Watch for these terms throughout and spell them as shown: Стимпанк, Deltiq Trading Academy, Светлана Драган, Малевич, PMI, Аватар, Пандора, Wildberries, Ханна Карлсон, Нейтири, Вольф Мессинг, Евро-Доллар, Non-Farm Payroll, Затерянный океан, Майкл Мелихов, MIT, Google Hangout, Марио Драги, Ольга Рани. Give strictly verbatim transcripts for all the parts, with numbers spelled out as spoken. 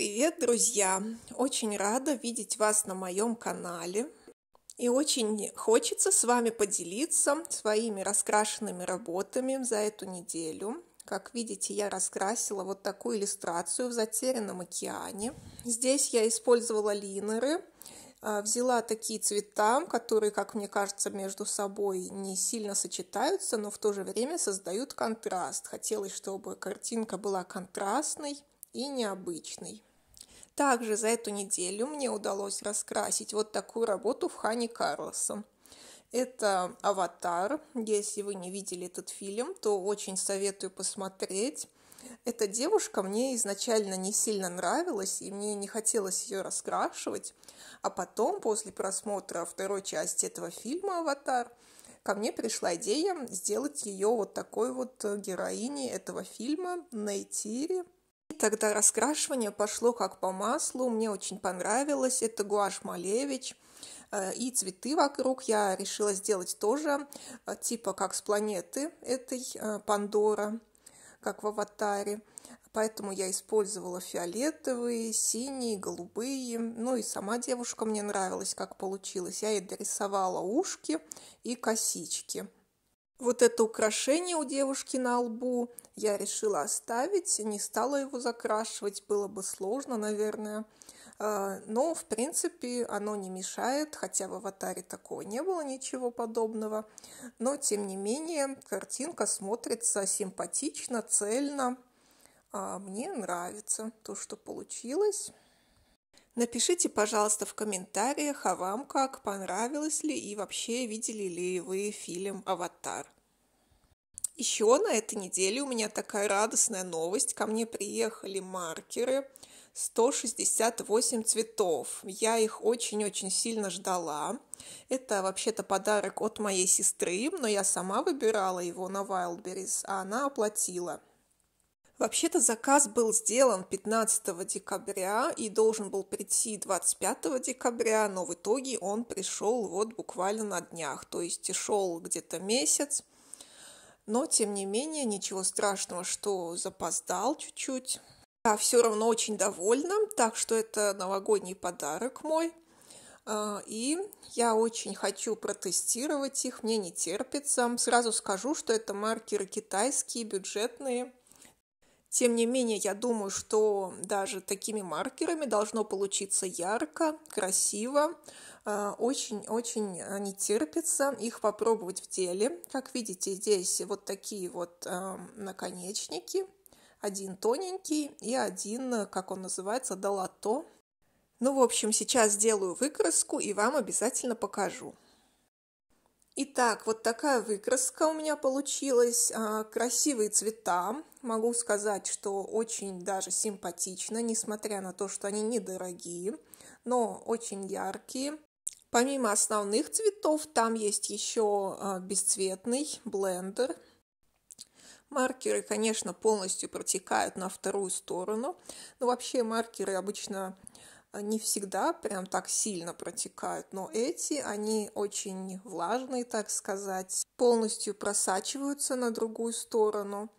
Привет, друзья! Очень рада видеть вас на моем канале. И очень хочется с вами поделиться своими раскрашенными работами за эту неделю. Как видите, я раскрасила вот такую иллюстрацию в Затерянном океане. Здесь я использовала линеры. Взяла такие цвета, которые, как мне кажется, между собой не сильно сочетаются, но в то же время создают контраст. Хотелось, чтобы картинка была контрастной и необычной. Также за эту неделю мне удалось раскрасить вот такую работу в Ханне Карлсон. Это «Аватар». Если вы не видели этот фильм, то очень советую посмотреть. Эта девушка мне изначально не сильно нравилась, и мне не хотелось ее раскрашивать. А потом, после просмотра второй части этого фильма «Аватар», ко мне пришла идея сделать ее вот такой вот героиней этого фильма, Нейтири. И тогда раскрашивание пошло как по маслу, мне очень понравилось. Это гуашь Малевич. И цветы вокруг я решила сделать тоже, типа как с планеты этой Пандора, как в «Аватаре». Поэтому я использовала фиолетовые, синие, голубые. Ну и сама девушка мне нравилась, как получилось. Я ей дорисовала ушки и косички. Вот это украшение у девушки на лбу я решила оставить. Не стала его закрашивать, было бы сложно, наверное. Но, в принципе, оно не мешает, хотя в «Аватаре» такого не было ничего подобного. Но, тем не менее, картинка смотрится симпатично, цельно. Мне нравится то, что получилось. Напишите, пожалуйста, в комментариях, а вам как, понравилось ли и вообще видели ли вы фильм «Аватар». Еще на этой неделе у меня такая радостная новость. Ко мне приехали маркеры. сто шестьдесят восемь цветов. Я их очень-очень сильно ждала. Это вообще-то подарок от моей сестры, но я сама выбирала его на Wildberries, а она оплатила. Вообще-то заказ был сделан пятнадцатого декабря и должен был прийти двадцать пятого декабря, но в итоге он пришел вот буквально на днях, то есть шел где-то месяц. Но, тем не менее, ничего страшного, что запоздал чуть-чуть. Я все равно очень довольна, так что это новогодний подарок мой. И я очень хочу протестировать их, мне не терпится. Сразу скажу, что это маркеры китайские, бюджетные. Тем не менее, я думаю, что даже такими маркерами должно получиться ярко, красиво. Очень-очень не терпится их попробовать в деле. Как видите, здесь вот такие вот наконечники. Один тоненький и один, как он называется, долото. Ну, в общем, сейчас сделаю выкраску и вам обязательно покажу. Итак, вот такая выкраска у меня получилась. Красивые цвета. Могу сказать, что очень даже симпатично, несмотря на то, что они недорогие, но очень яркие. Помимо основных цветов, там есть еще бесцветный блендер. Маркеры, конечно, полностью протекают на вторую сторону. Но вообще маркеры обычно не всегда прям так сильно протекают. Но эти, они очень влажные, так сказать, полностью просачиваются на другую сторону.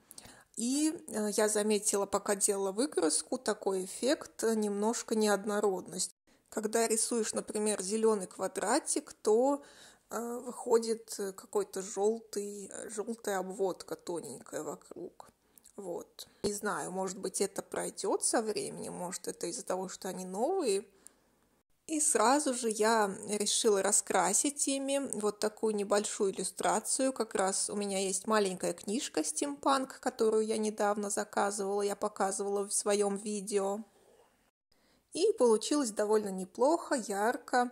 И я заметила, пока делала выкраску, такой эффект немножко неоднородность. Когда рисуешь, например, зеленый квадратик, то выходит какой-то желтый, желтая обводка тоненькая вокруг. Вот. Не знаю, может быть, это пройдет со временем, может, это из-за того, что они новые. И сразу же я решила раскрасить ими вот такую небольшую иллюстрацию. Как раз у меня есть маленькая книжка «Стимпанк», которую я недавно заказывала, я показывала в своем видео. И получилось довольно неплохо, ярко.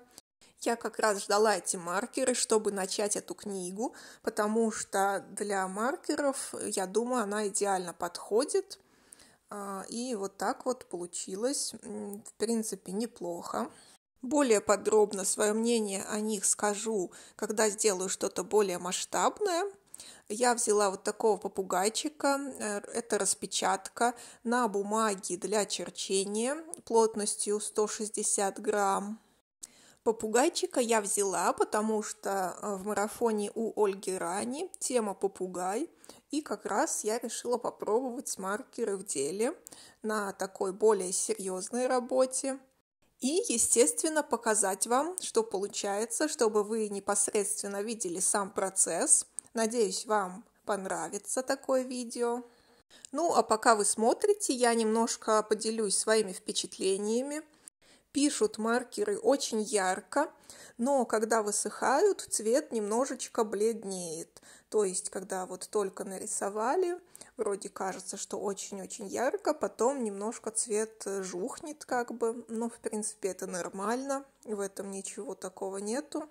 Я как раз ждала эти маркеры, чтобы начать эту книгу, потому что для маркеров, я думаю, она идеально подходит. И вот так вот получилось, в принципе, неплохо. Более подробно свое мнение о них скажу, когда сделаю что-то более масштабное. Я взяла вот такого попугайчика, это распечатка на бумаге для черчения плотностью сто шестьдесят грамм. Попугайчика я взяла, потому что в марафоне у Ольги Рани тема попугай, И как раз я решила попробовать маркеры в деле на такой более серьезной работе. И, естественно, показать вам, что получается, чтобы вы непосредственно видели сам процесс. Надеюсь, вам понравится такое видео. Ну, а пока вы смотрите, я немножко поделюсь своими впечатлениями. Пишут маркеры очень ярко, но когда высыхают, цвет немножечко бледнеет. То есть, когда вот только нарисовали, вроде кажется, что очень-очень ярко, потом немножко цвет жухнет как бы. Но, в принципе, это нормально, в этом ничего такого нету.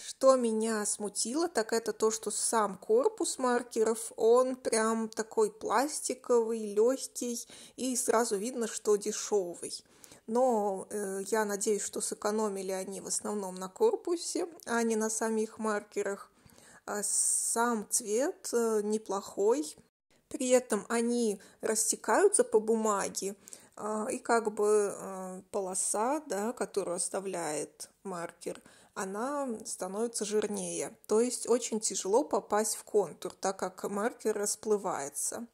Что меня смутило, так это то, что сам корпус маркеров, он прям такой пластиковый, легкий, и сразу видно, что дешевый. Но э, я надеюсь, что сэкономили они в основном на корпусе, а не на самих маркерах. А сам цвет э, неплохой. При этом они растекаются по бумаге, э, и как бы э, полоса, да, которую оставляет маркер, она становится жирнее. То есть очень тяжело попасть в контур, так как маркер расплывается.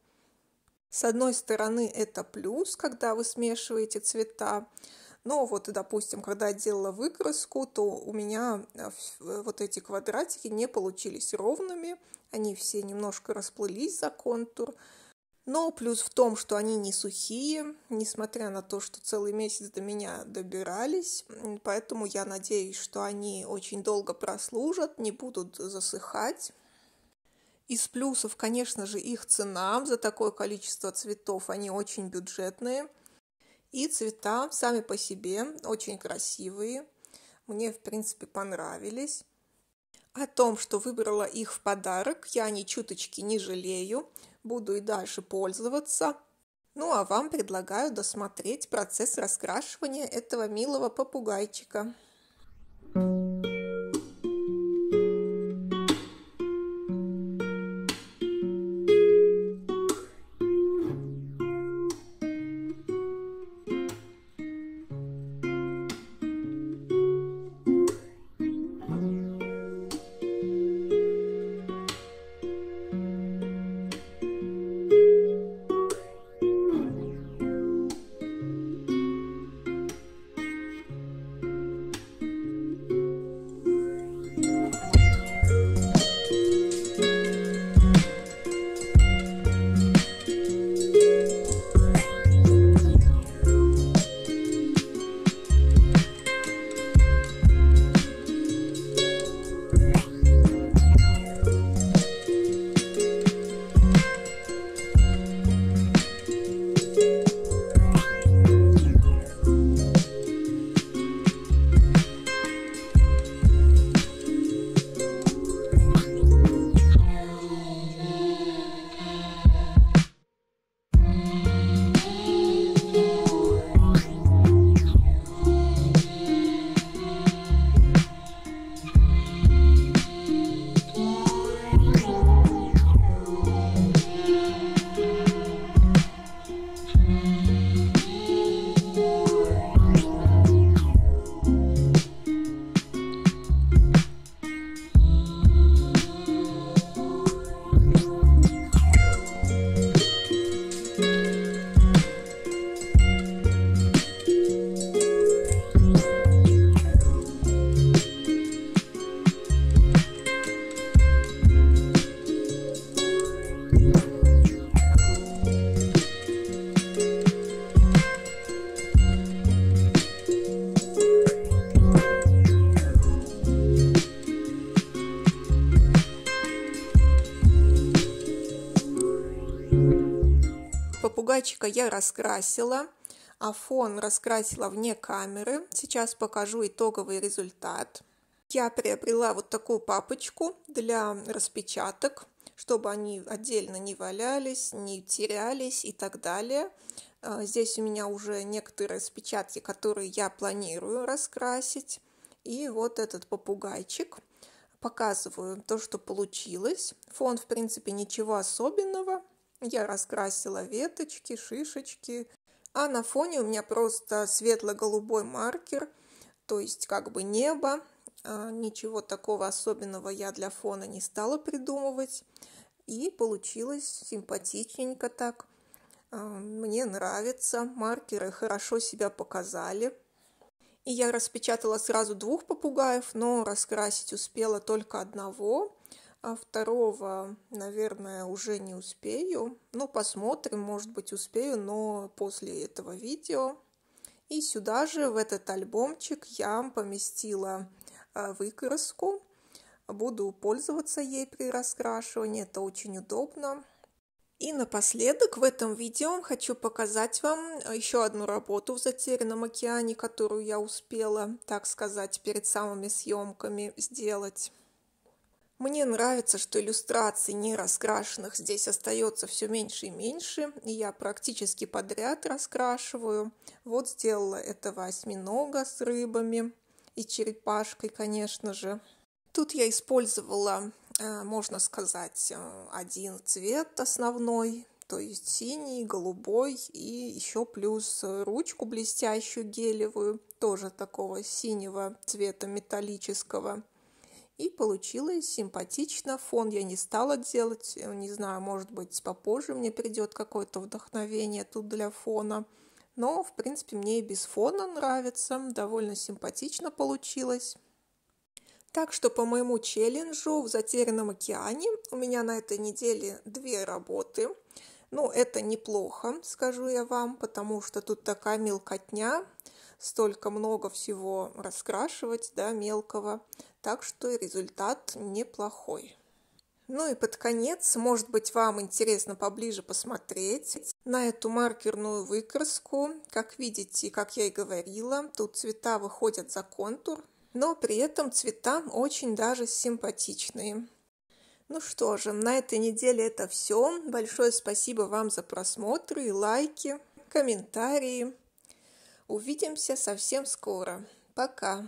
С одной стороны, это плюс, когда вы смешиваете цвета. Но вот, допустим, когда я делала выкраску, то у меня вот эти квадратики не получились ровными. Они все немножко расплылись за контур. Но плюс в том, что они не сухие, несмотря на то, что целый месяц до меня добирались. Поэтому я надеюсь, что они очень долго прослужат, не будут засыхать. Из плюсов, конечно же, их цена. За такое количество цветов они очень бюджетные. И цвета сами по себе очень красивые. Мне, в принципе, понравились. О том, что выбрала их в подарок, я ни чуточки не жалею. Буду и дальше пользоваться. Ну, а вам предлагаю досмотреть процесс раскрашивания этого милого попугайчика. Попугайчика я раскрасила, а фон раскрасила вне камеры. Сейчас покажу итоговый результат. Я приобрела вот такую папочку для распечаток, чтобы они отдельно не валялись, не терялись и так далее. Здесь у меня уже некоторые распечатки, которые я планирую раскрасить. И вот этот попугайчик. Показываю то, что получилось. Фон, в принципе, ничего особенного. Я раскрасила веточки, шишечки, а на фоне у меня просто светло-голубой маркер, то есть как бы небо. Ничего такого особенного я для фона не стала придумывать. И получилось симпатичненько так. Мне нравится. Маркеры хорошо себя показали. И я распечатала сразу двух попугаев, но раскрасить успела только одного. А второго, наверное, уже не успею. Ну, посмотрим, может быть, успею, но после этого видео. И сюда же, в этот альбомчик, я поместила выкраску. Буду пользоваться ей при раскрашивании, это очень удобно. И напоследок в этом видео хочу показать вам еще одну работу в Затерянном океане, которую я успела, так сказать, перед самыми съемками сделать. Мне нравится, что иллюстраций не раскрашенных здесь остается все меньше и меньше, и я практически подряд раскрашиваю. Вот сделала этого осьминога с рыбами и черепашкой, конечно же. Тут я использовала, можно сказать, один цвет основной, то есть синий, голубой и еще плюс ручку блестящую гелевую, тоже такого синего цвета металлического. И получилось симпатично. Фон я не стала делать. Не знаю, может быть, попозже мне придет какое-то вдохновение тут для фона. Но, в принципе, мне и без фона нравится. Довольно симпатично получилось. Так что по моему челленджу в Затерянном океане у меня на этой неделе две работы. Ну, это неплохо, скажу я вам, потому что тут такая мелкотня. Столько много всего раскрашивать, да, мелкого. Так что результат неплохой. Ну и под конец, может быть, вам интересно поближе посмотреть на эту маркерную выкраску. Как видите, как я и говорила, тут цвета выходят за контур, но при этом цвета очень даже симпатичные. Ну что же, на этой неделе это все. Большое спасибо вам за просмотры, лайки, комментарии. Увидимся совсем скоро. Пока!